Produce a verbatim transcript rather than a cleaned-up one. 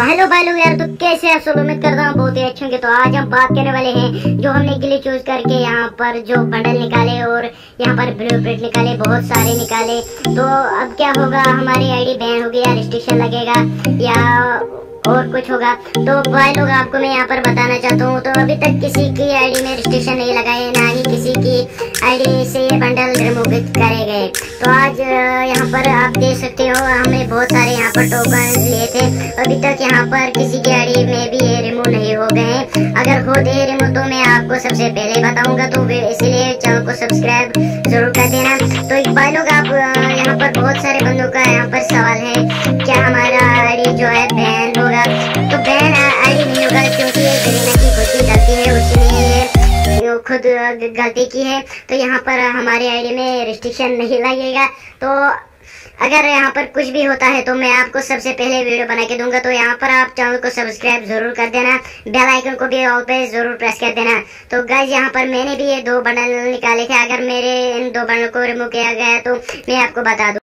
Hello भाई लोग यार, तो कैसे आप सब? उम्मीद करता हूँ बहुत ही अच्छे होंगे। तो आज हम बात करने वाले हैं जो हमने के लिए चूज करके यहाँ पर जो बंडल निकाले और यहाँ पर ब्लूप्रिंट निकाले, बहुत सारे निकाले। तो अब क्या होगा, हमारी आईडी बैन होगी या रिस्ट्रिक्शन लगेगा या और कुछ होगा? तो भाई लोग आपको मैं यहाँ पर बताना चाहता हूँ, तो अभी तक किसी की आईडी में रिस्ट्रिक्शन नहीं लगाए, ना ही किसी की आईडी से ये बंडल रिमूव करे गए। तो आज यहाँ पर आप देख सकते हो, हमने बहुत सारे यहाँ पर टोकन लिए थे, अभी तक यहाँ पर किसी की आईडी में भी ये रिमूव नहीं हो गए हैं। अगर हो गए रिमूव तो मैं आपको सबसे पहले बताऊँगा, तो इसीलिए चैनल को सब्सक्राइब जरूर कर देना। तो भाई लोग आप यहाँ पर बहुत सारे बंदों का यहाँ पर सवाल है, क्या हमारा आईडी जो है बैन हो? तो बैन आईडी नहीं होगा, क्योंकि ये गरीना की खुद की गलती है, उसने खुद गलती की है। तो यहाँ पर हमारे आईडी में रिस्ट्रिक्शन नहीं लगेगा। तो अगर यहाँ पर कुछ भी होता है तो मैं आपको सबसे पहले वीडियो बना के दूंगा। तो यहाँ पर आप चैनल को सब्सक्राइब जरूर कर देना, बेल आइकन को भी ऑल पे जरूर प्रेस कर देना। तो गाइस यहाँ पर मैंने भी ये दो बंडल निकाले थे, अगर मेरे इन दो बंडल को रिमूव किया गया तो मैं आपको बता दूँ।